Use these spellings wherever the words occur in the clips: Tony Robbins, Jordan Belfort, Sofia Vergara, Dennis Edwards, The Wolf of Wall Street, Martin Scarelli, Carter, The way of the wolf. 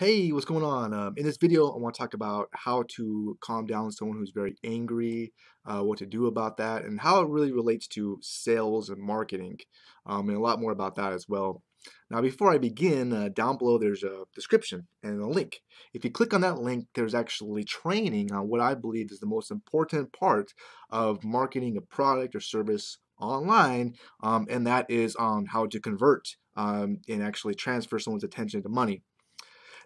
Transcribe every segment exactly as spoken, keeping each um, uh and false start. Hey, what's going on? Um, in this video, I want to talk about how to calm down someone who's very angry, uh, what to do about that, and how it really relates to sales and marketing, um, and a lot more about that as well. Now, before I begin, uh, down below there's a description and a link. If you click on that link, there's actually training on what I believe is the most important part of marketing a product or service online, um, and that is on how to convert um, and actually transfer someone's attention to money.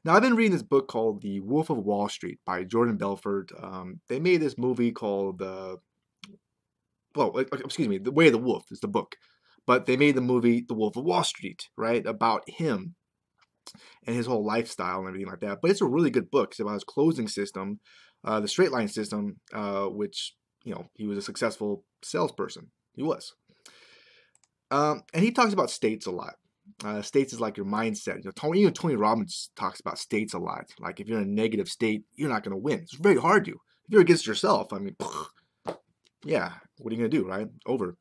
Now, I've been reading this book called The Wolf of Wall Street by Jordan Belfort. Um, they made this movie called, uh, well, excuse me, The Way of the Wolf is the book. But they made the movie The Wolf of Wall Street, right, about him and his whole lifestyle and everything like that. But it's a really good book. It's about his closing system, uh, the straight line system, uh, which, you know, he was a successful salesperson. He was. Um, and he talks about states a lot. Uh, states is like your mindset. You know, Tony, even Tony Robbins talks about states a lot. Like if you're in a negative state, you're not going to win. It's very hard to. If you're against yourself, I mean, yeah, what are you going to do, right? Over.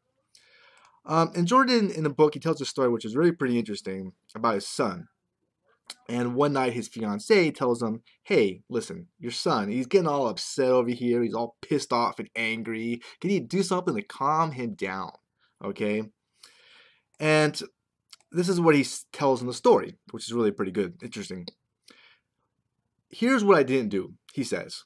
Um, and Jordan, in the book, he tells a story which is really pretty interesting about his son. And one night his fiance tells him, hey, listen, your son, he's getting all upset over here. He's all pissed off and angry. Can you do something to calm him down? Okay. And this is what he tells in the story, which is really pretty good, interesting. Here's what I didn't do, he says.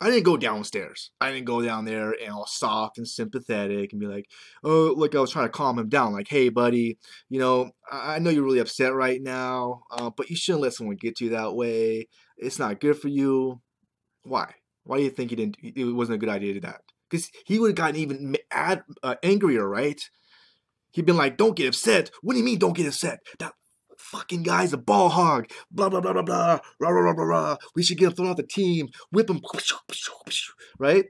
I didn't go downstairs. I didn't go down there and all soft and sympathetic and be like, oh, like I was trying to calm him down. Like, hey, buddy, you know, I know you're really upset right now, uh, but you shouldn't let someone get to you that way. It's not good for you. Why? Why do you think he didn't? It wasn't a good idea to do that? Because he would have gotten even ad, uh, angrier, right? He'd been like, don't get upset. What do you mean don't get upset? That fucking guy's a ball hog. Blah, blah, blah, blah, blah. Rah, rah, rah, rah, rah. We should get him thrown off the team. Whip him. Right?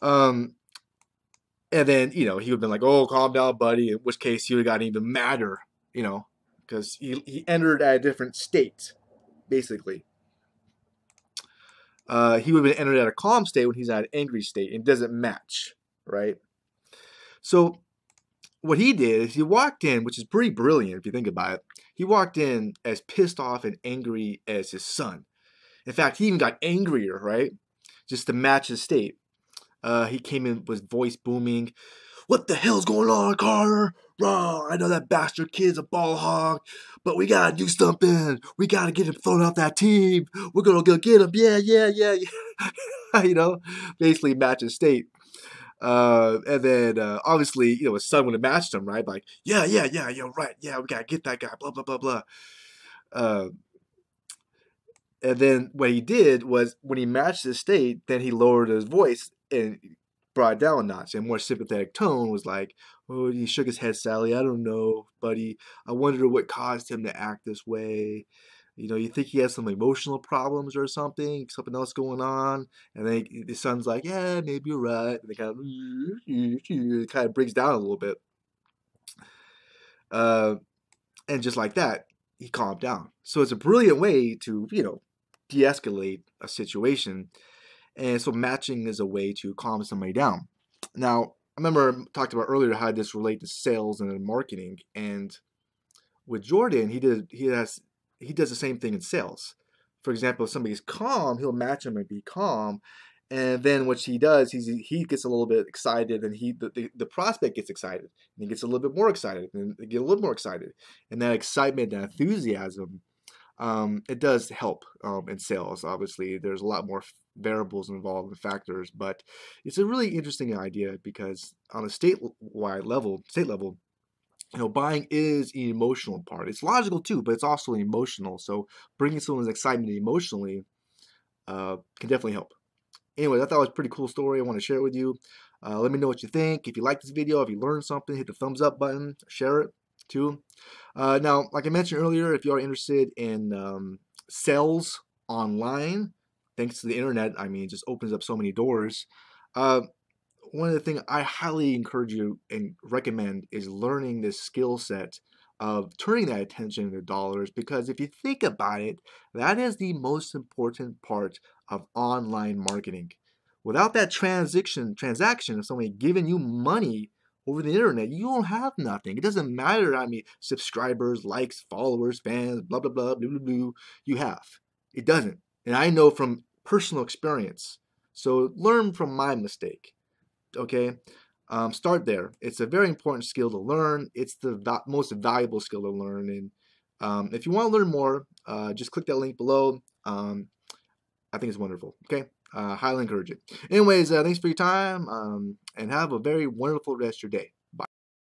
Um, and then, you know, he would have been like, oh, calm down, buddy. In which case, he would have gotten even madder, you know, because he, he entered at a different state, basically. Uh, he would have been entered at a calm state when he's at an angry state. It doesn't match, right? So what he did is he walked in, which is pretty brilliant if you think about it. He walked in as pissed off and angry as his son. In fact, he even got angrier, right? Just to match his state. Uh, he came in with voice booming. What the hell's going on, Carter? Raw, I know that bastard kid's a ball hog, but we gotta do something. We gotta get him thrown off that team. We're gonna go get him. Yeah, yeah, yeah, yeah. You know, basically match his state. Uh, and then, uh, obviously, you know, his son would have matched him, right? Like, yeah, yeah, yeah, yeah, right. Yeah, we got to get that guy, blah, blah, blah, blah. Uh, and then what he did was when he matched his state, then he lowered his voice and brought it down a notch. And more sympathetic tone was like, oh, he shook his head, Sally. I don't know, buddy. I wonder what caused him to act this way. You know, you think he has some emotional problems or something, something else going on. And then the son's like, yeah, maybe you're right. And they kind of, it kind of breaks down a little bit. Uh, and just like that, he calmed down. So it's a brilliant way to, you know, de-escalate a situation. And so matching is a way to calm somebody down. Now, I remember I talked about earlier how this relates to sales and marketing. And with Jordan, he did, he has... he does the same thing in sales. For example, if somebody's calm, he'll match him and be calm. And then what he does, he's, he gets a little bit excited and he the, the prospect gets excited. And he gets a little bit more excited and they get a little more excited. And that excitement, that enthusiasm, um, it does help um, in sales. Obviously, there's a lot more variables involved and factors. But it's a really interesting idea because on a statewide level, state level, you know, buying is an emotional part. It's logical too, but it's also emotional. So bringing someone's excitement emotionally uh, can definitely help. Anyway, I thought it was a pretty cool story. I want to share it with you. Uh, let me know what you think. If you like this video, if you learned something, hit the thumbs up button. Share it too. Uh, now, like I mentioned earlier, if you are interested in um, sales online, thanks to the internet, I mean, it just opens up so many doors. Uh, One of the things I highly encourage you and recommend is learning this skill set of turning that attention into dollars, because if you think about it, that is the most important part of online marketing. Without that transaction, transaction of somebody giving you money over the internet. You don't have nothing. It doesn't matter how many subscribers, likes, followers, fans, blah, blah, blah, blah, blah, blah, you have. It doesn't. And I know from personal experience. So learn from my mistake. Okay? Um, start there. It's a very important skill to learn. It's the va- most valuable skill to learn. And um, if you want to learn more, uh, just click that link below. Um, I think it's wonderful. Okay? I uh, highly encourage it. Anyways, uh, thanks for your time, um, and have a very wonderful rest of your day.